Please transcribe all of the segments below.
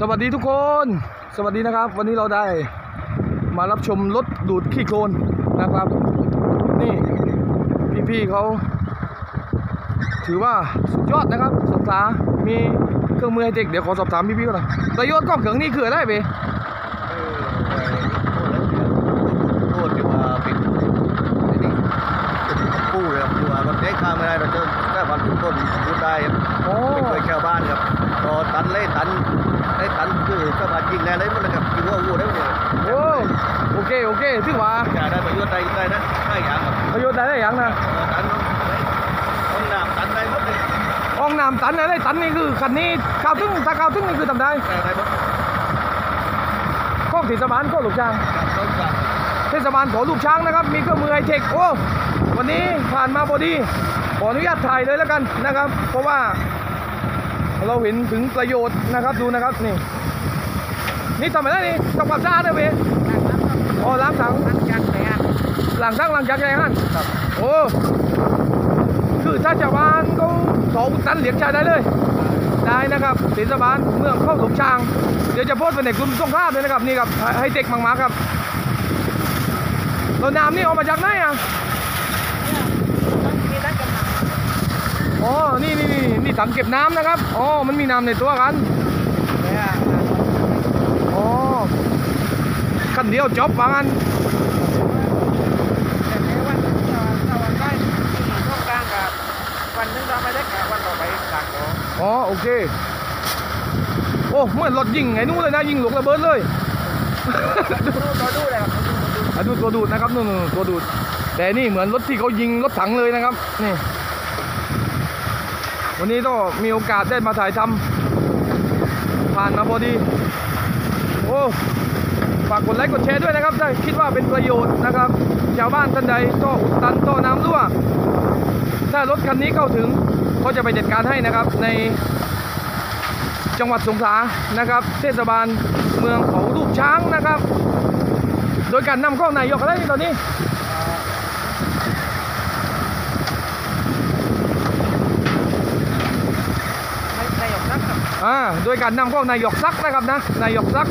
สวัสดีทุกคนสวัสดีนะครับวันนี้เราได้มารับชมรถดูดขี้โคลนนะครับนี่พี่ๆเขาถือว่าสุดยอดนะครับสงขลามีเครื่องมือไฮเทคเดี๋ยวขอสอบถามพี่ๆก่อนนะประโยชน์ของเครื่องนี้คืออะไรเบถือว่าได้ประโยชน์ได้นะได้อย่างประโยชน์ได้อย่างนะตันห้องน้ำตันได้หมดเลยห้องน้ำตันได้ตันนี่คือคันนี้ข้าวตึ้งถ้าข้าวตึ้งนี่คือทำได้ได้หมดข้อเทศบาลข้อลูกช้างเทศบาลขอลูกช้างนะครับมีเครื่องมือไฮเทคโอ้วันนี้ผ่านมาพอดีขออนุญาตถ่ายเลยแล้วกันนะครับเพราะว่าเราเห็นถึงประโยชน์นะครับดูนะครับนี่ทำอะไรนี่ทำความสะอาดได้ไหมอ๋อล้างถังหลังถังหลังจากไหนฮะโอ้คือถ้าชาวบ้านก็สองตันเหลียงชายได้เลยได้นะครับเทศบาลเมืองเข้าหลงช้างเดี๋ยวจะโพสต์เป็นเด็กกลุ่มส่งภาพเลยนะครับนี่ครับไฮเทคมากๆครับเราน้ำนี่เอามาจากไหนอ่ะอ๋อนี่ถังเก็บน้ำนะครับอ๋อมันมีน้ำในตัวกันอ๋อคันเดียวจบว่างั้นแต่ว่าวันใกล้ช่วงกลางกับวันนึงเราไม่ได้แข่งวันต่อไปกลางอ๋อโอเคโอ้เหมือนรถยิงไงนู้นเลยนะยิงหลงระเบิดเลยตัวดูดเลยครับดูตัวดูดนะครับนู่นตัวดูดแต่นี่เหมือนรถที่เขายิงรถถังเลยนะครับนี่วันนี้ต้องมีโอกาสได้มาถ่ายทำผ่านมาพอดีโอ้ฝากกดไลค์กดแชร์ด้วยนะครับถ้าคิดว่าเป็นประโยชน์นะครับชาวบ้านท่านใดก็อุดตันต่อน้ำรั่วถ้ารถคันนี้เข้าถึงก็จะไปจัดการให้นะครับในจังหวัดสงขลานะครับเทศบาลเมืองเขาลูกช้างนะครับโดยการนำข้อนายกอะไรตอนนี้นายกซักโดยการนำข้อนายกซักนะครับนะนายกซัก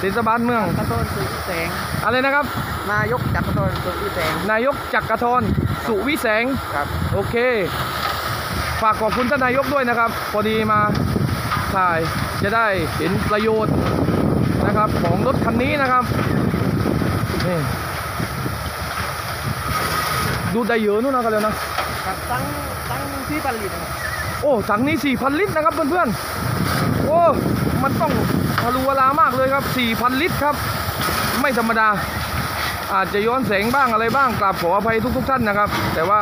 เทศบาลเมืองจักรทรสุวิแสงอะไรนะครับนายกจักรทรสุวิแสงนายกจักรทรสุวิแสงครับโอเคฝากขอบคุณท่านนายกด้วยนะครับพอดีมาถ่ายจะได้เห็นประโยชน์นะครับของรถคันนี้นะครับดูได้เยอะนู่นนะกันเลยนะตั้ง 4,000 ลิตรโอ้ถังนี้ 4,000 ลิตรนะครับเพื่อนๆโอ้มันต้องทะลุเวลามากเลยครับ 4,000 ลิตรครับไม่ธรรมดาอาจจะย้อนแสงบ้างอะไรบ้างกราบขออภัยทุกท่านนะครับแต่ว่า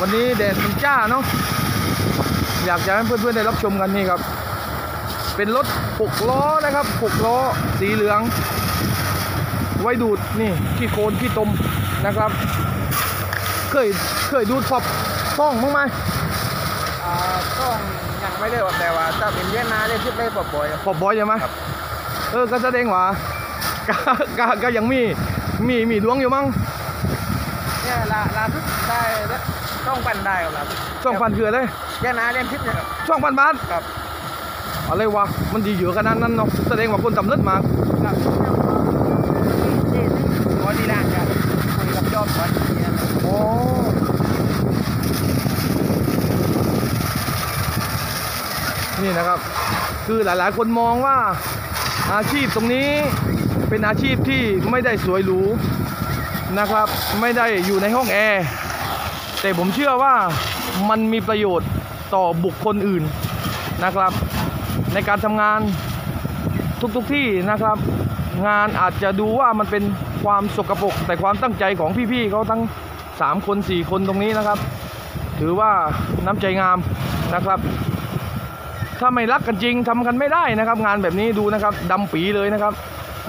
วันนี้แดดมันจ้าเนาะอยากจะให้เพื่อนๆได้รับชมกันนี่ครับเป็นรถ6ล้อนะครับ6ล้อสีเหลืองไว้ดูดนี่ขี้โคลนขี้ตมนะครับเคยดูดสอบซ่องบ้างไหมซ่องยังไม่ได้แต่ว่าถ้าเป็นเวียดนามได้ชิปได้ปอบบ่อยปอบบ่อยใช่ไหมก็แสดงว่าก็ยังมีดวงอยู่มั้งเนี่ยลาทุกได้ช่องพันได้ครับช่องพันคืออะไรเวียดนามเล่นชิปเนี่ยช่องพันบาทครับอะไรวะมันดีเยอะขนาดนั้นเนาะแสดงว่าคนสำเร็จมากขอดีล่างครับคุยกับยอดก่อนโอ้นี่นะครับคือหลายๆคนมองว่าอาชีพตรงนี้เป็นอาชีพที่ไม่ได้สวยหรูนะครับไม่ได้อยู่ในห้องแอร์แต่ผมเชื่อว่ามันมีประโยชน์ต่อบุคคลอื่นนะครับในการทำงานทุกที่นะครับงานอาจจะดูว่ามันเป็นความสกปรกแต่ความตั้งใจของพี่ๆเขาทั้ง3คน4คนตรงนี้นะครับถือว่าน้ำใจงามนะครับถ้าไม่รักกันจริงทำกันไม่ได้นะครับงานแบบนี้ดูนะครับดำปีเลยนะครับ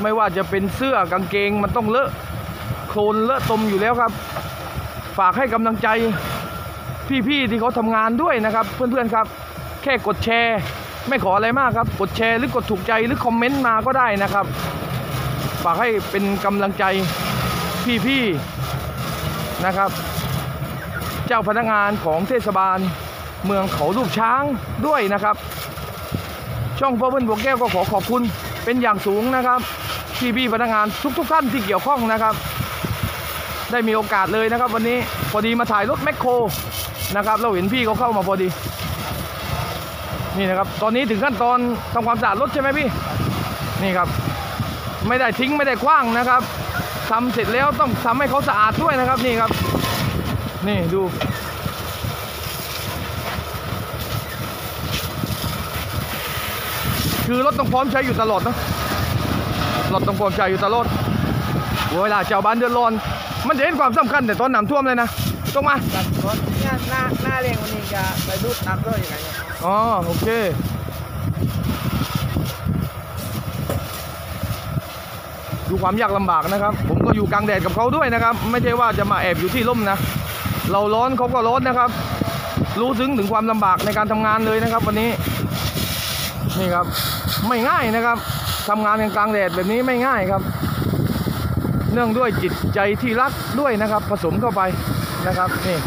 ไม่ว่าจะเป็นเสื้อกางเกงมันต้องเลอะโคลนเลอะตมอยู่แล้วครับฝากให้กำลังใจพี่ๆที่เขาทำงานด้วยนะครับเพื่อนๆครับแค่กดแชร์ไม่ขออะไรมากครับกดแชร์หรือกดถูกใจหรือคอมเมนต์มาก็ได้นะครับฝากให้เป็นกำลังใจพี่ๆนะครับเจ้าพนักงานของเทศบาลเมืองเขาลูกช้างด้วยนะครับ ช่องพ่อเบิ้ลบัวแก้วก็ขอขอบคุณเป็นอย่างสูงนะครับที่พี่พนักงานทุกท่านที่เกี่ยวข้องนะครับได้มีโอกาสเลยนะครับวันนี้พอดีมาถ่ายรถแมคโครนะครับเราเห็นพี่เขาเข้ามาพอดีนี่นะครับตอนนี้ถึงขั้นตอนทำความสะอาดรถใช่ไหมพี่นี่ครับไม่ได้ทิ้งไม่ได้ขว้างนะครับทำเสร็จแล้วต้องทำให้เขาสะอาดด้วยนะครับนี่ครับนี่ดูคือรถต้องพร้อมใช้อยู่ตลอดนะรถต้องพร้อมใช้อยู่ตลอดเวลาชาวบ้านเดือดร้อนมันจะเห็นความสำคัญแต่ตอนน้ำท่วมเลยนะตรงมาหน้าเรียงวันนี้จะไปดูดน้ำด้วยยังไงอ๋อโอเคดูความยากลำบากนะครับผมก็อยู่กลางแดดกับเขาด้วยนะครับไม่ใช่ว่าจะมาแอบอยู่ที่ร่มนะเราร้อนเขาก็ร้อนนะครับรู้ซึ้งถึงความลำบากในการทำงานเลยนะครับวันนี้นี่ครับไม่ง่ายนะครับทำงานกลางแดดแบบนี้ไม่ง่ายครับเนื่องด้วยจิตใจที่รักด้วยนะครับผสมเข้าไปนะครับนี่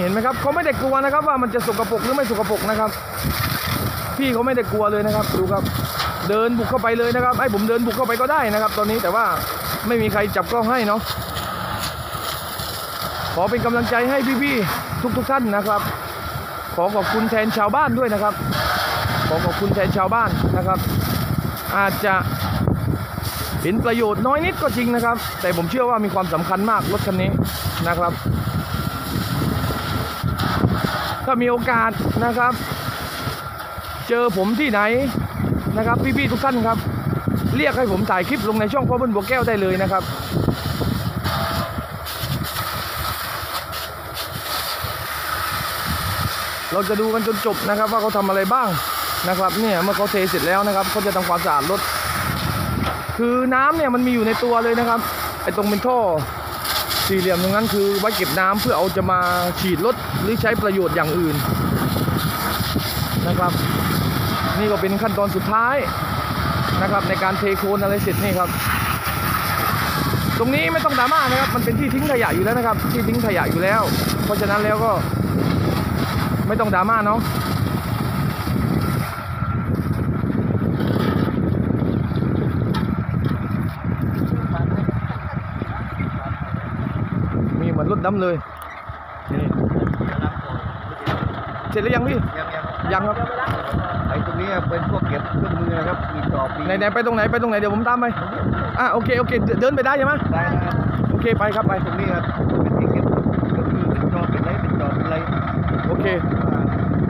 เห็นไหมครับเขาไม่ได้กลัวนะครับว่ามันจะสกปรกหรือไม่สกปรกนะครับพี่เขาไม่ได้กลัวเลยนะครับดูครับเดินบุกเข้าไปเลยนะครับให้ผมเดินบุกเข้าไปก็ได้นะครับตอนนี้แต่ว่าไม่มีใครจับกล้องให้เนาะขอเป็นกำลังใจให้พี่ๆทุกท่านนะครับขอขอบคุณแทนชาวบ้านด้วยนะครับขอขอบคุณแทนชาวบ้านนะครับอาจจะเห็นประโยชน์น้อยนิดก็จริงนะครับแต่ผมเชื่อว่ามีความสำคัญมากรถคันนี้นะครับถ้ามีโอกาสนะครับเจอผมที่ไหนนะครับพี่ๆทุกท่านครับเรียกให้ผมถ่ายคลิปลงในช่องพ่อเบิ้ลบัวแก้วได้เลยนะครับเราจะดูกันจนจบนะครับว่าเขาทำอะไรบ้างนะครับเนี่ยเมื่อเขาเทเสร็จแล้วนะครับเขาจะทำความสะอาดรถคือน้ำเนี่ยมันมีอยู่ในตัวเลยนะครับไอ้ตรงเป็นท่อสี่เหลี่ยมตรงนั้นคือไว้เก็บน้ำเพื่อเอาจะมาฉีดรถหรือใช้ประโยชน์อย่างอื่นนะครับนี่ก็เป็นขั้นตอนสุดท้ายนะครับในการเทโคลนอะไรเสร็จนี่ครับตรงนี้ไม่ต้องดราม่านะครับมันเป็นที่ทิ้งขยะอยู่แล้วนะครับที่ทิ้งขยะอยู่แล้วเพราะฉะนั้นแล้วก็ไม่ต้องดราม่าเนาะมีเหมือนรถดำเลยเสร็จหรือยังพี่ยังครับไอ้ตรงนี้เป็นพวกเก็บเครื่องมือนะครับมีจอบไหนๆไปตรงไหนไปตรงไหนเดี๋ยวผมตามไปอ่ะโอเคโอเคเดินไปได้ใช่ไหมได้ครับโอเคไปครับไปตรงนี้ครับเป็นที่เก็บเครื่องมือเป็นจอบเป็นไรเป็นจอบเป็นไรโอเค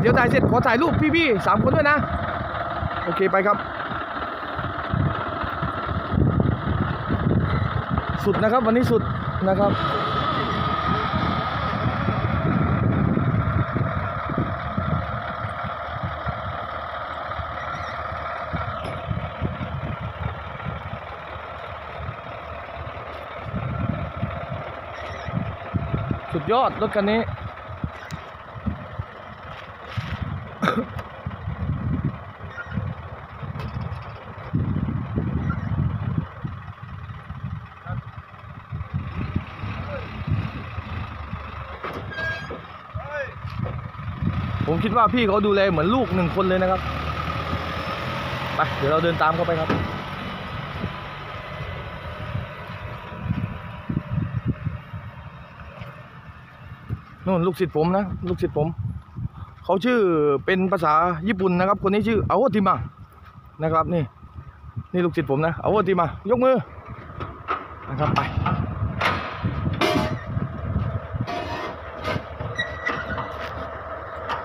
เดี๋ยวถ่ายเสร็จขอถ่ายรูปพี่ๆ3คนด้วยนะโอเคไปครับสุดนะครับวันนี้สุดนะครับสุดยอดรถคันนี้ ผมคิดว่าพี่เขาดูแลเหมือนลูกหนึ่งคนเลยนะครับไปเดี๋ยวเราเดินตามเขาไปครับนู่นลูกศิษย์ผมนะลูกศิษย์ผมเขาชื่อเป็นภาษาญี่ปุ่นนะครับคนนี้ชื่ออาโอติมะนะครับนี่ลูกศิษย์ผมนะอาโอติมะยกมือนะครับไป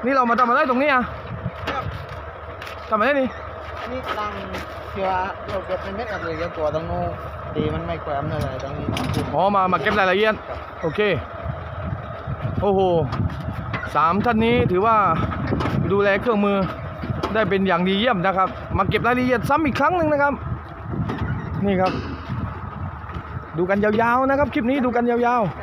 นี่เรามาทำอะไรตรงนี้อ่ะทำอะไรนี่ตั้งเกี่ยวเราเก็บเป็นเม็ดอะไรอย่างตัวตรงนู้นดีมันไม่แกว่งอะไรตรงนี้อ๋อมาเก็บรายละเอียดโอเคโอ้โห3ท่านนี้ถือว่าดูแลเครื่องมือได้เป็นอย่างดีเยี่ยมนะครับมาเก็บรายละเอียดซ้ำอีกครั้งหนึ่งนะครับนี่ครับดูกันยาวๆนะครับคลิปนี้ดูกันยาวๆ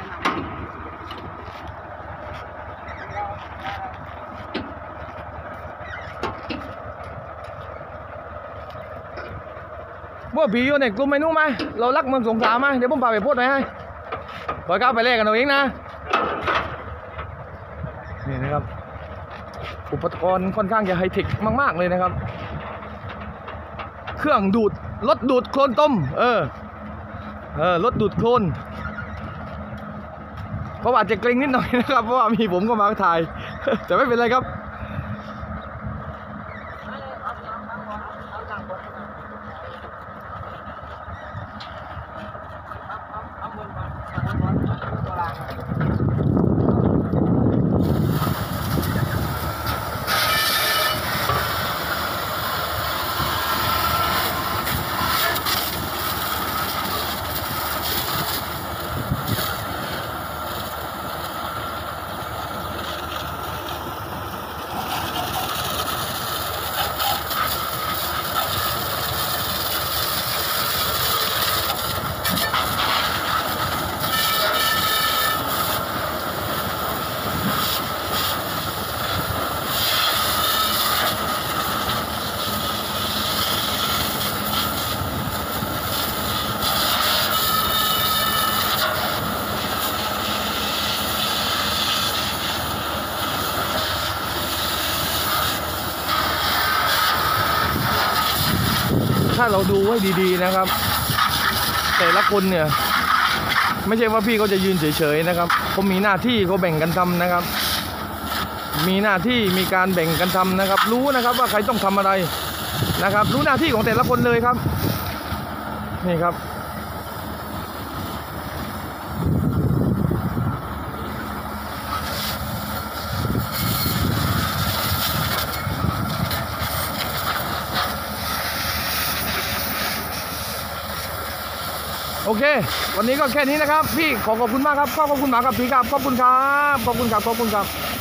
ว่าผีอยู่ในกลุ่มไม่นู้ไหมเรารักเมืองสงขลาไหมเดี๋ยวผมพาไปพูดหน่อยให้ขอก้าวไปเล่นกันเอาเองนะนี่นะครับ อุปกรณ์ค่อนข้างจะไฮเทคมากๆเลยนะครับเครื่องดูดรถดูดโคลนต้มรถดูดโคลนเพราะอาจจะเกรงนิดหน่อยนะครับเพราะว่ามีผมก็มาถ่ายแต่ไม่เป็นไรครับถ้าเราดูให้ดีๆนะครับแต่ละคนเนี่ยไม่ใช่ว่าพี่เขาจะยืนเฉยๆนะครับเขามีหน้าที่เขาแบ่งกันทำนะครับมีหน้าที่มีการแบ่งกันทำนะครับรู้นะครับว่าใครต้องทำอะไรนะครับรู้หน้าที่ของแต่ละคนเลยครับนี่ครับโอเควันนี้ก็แค่นี้นะครับพี่ขอบคุณมากครับขอบคุณหมากับผีครับขอบคุณครับขอบคุณครับ